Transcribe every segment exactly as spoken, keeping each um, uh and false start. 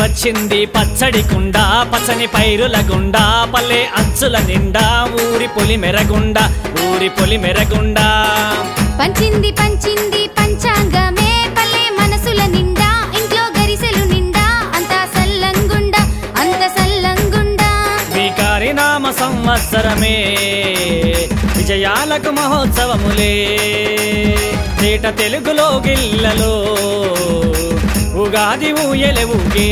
వచ్చింది పచ్చడి కుండ పసని పైరుల గుండ పల్లె అచ్చుల నిండా ఊరి పొలి మెరగుండ ఊరి పొలి మెరగుండ పంచింది పంచింది పంచాంగమే పల్లె మనసుల నిండా ఇంట్లో గరిసెలు నిండా అంత సల్లంగుండ అంత సల్లంగుండ మీ కారినామ సంవత్సరమే విజయాలకు మహోత్సవములే తేట తెలుగులో గిల్లలో ఉగాది ఊయలే ఊగే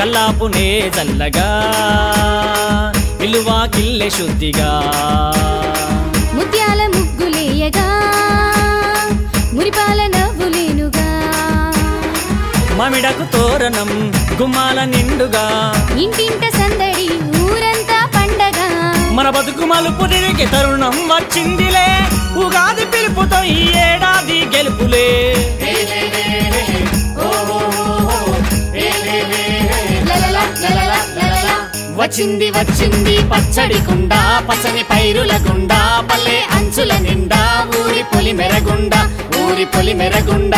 కల్లాపునే చల్లగా ఇల్లువాకిల్లే శుద్ధిగా ముత్యాల ముగ్గులేయగా మురిపాల నవ్వులేనుగా మామిడకు తోరణం గుమ్మాల నిండుగా ఇంటింట సందడి ఊరంతా పండగ మన బతుకు మలుపు తిరిగే తరుణం వచ్చిందిలే ఉగాది పిలుపుతో ఈ ఏడాది గెలుపులే వచ్చింది వచ్చింది పచ్చడి కుండ పసని పైరుల గుండ పల్లె అంచుల నిండా ఊరి పొలి మెరగుండ ఊరి పొలి మెరగుండ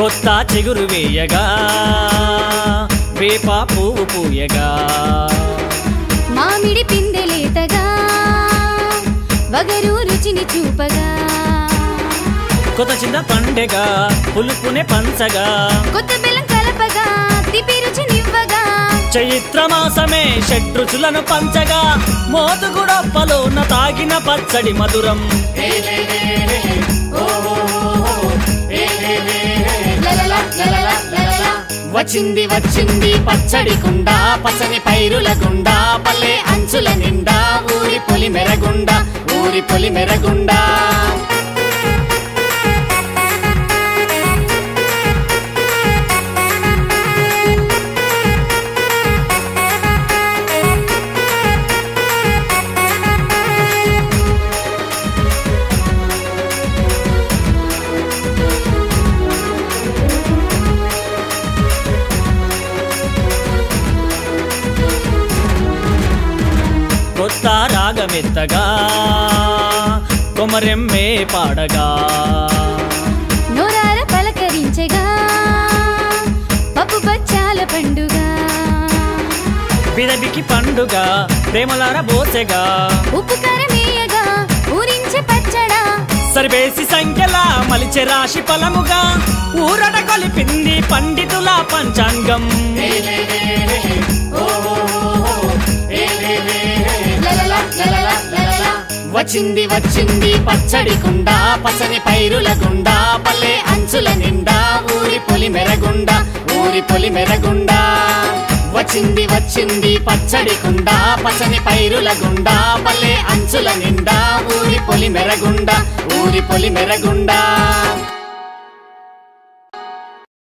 కొత్త చిగురు వేయగా వేప పువ్వు పూయగా మామిడి పిందెలేతగా వగరు రుచిని చూపగా కొత్త చిన్న పండెగా పులుపునే పంచగా కొత్త బెల్లం కలపగా తీపి రుచినివ్వగా చైత్ర మాసమే షడ్రుచులను పంచగా మోదుగుడప్పలోన తాగిన పచ్చడి మధురం వచ్చింది వచ్చింది పచ్చడి కుండ పసని పైరుల గుండ పల్లె అంచుల నిండా ఊరి పొలి మెరగుండ ఊరి పొలి మెరగుండ కొత్త రాగమెత్తగా కొమరెమ్మే పాడగా నోరాల పలకరించగా పప్పు బచ్చాల పండుగ బిడబికి పండుగ ప్రేమలార బోసెగా ఉప్పు కారమేయగా ఊరించే పచ్చడా సర్వేసి సంఖ్యలా మలిచే రాశి ఫలముగా ఊరట కొలిపింది పండితుల పంచాంగం వచ్చింది వచ్చింది పచ్చడి కుండ పసని పైరుల గుండ పల్లె అంచుల నిండా ఊరి పొలి మెరగుండ ఊరి పొలి మెరగుండ వచ్చింది వచ్చింది పచ్చడి కుండ పసని పైరుల గుండ పల్లె అంచుల నిండా ఊరి పొలి మెరగుండ ఊరి పొలి మెరగుండ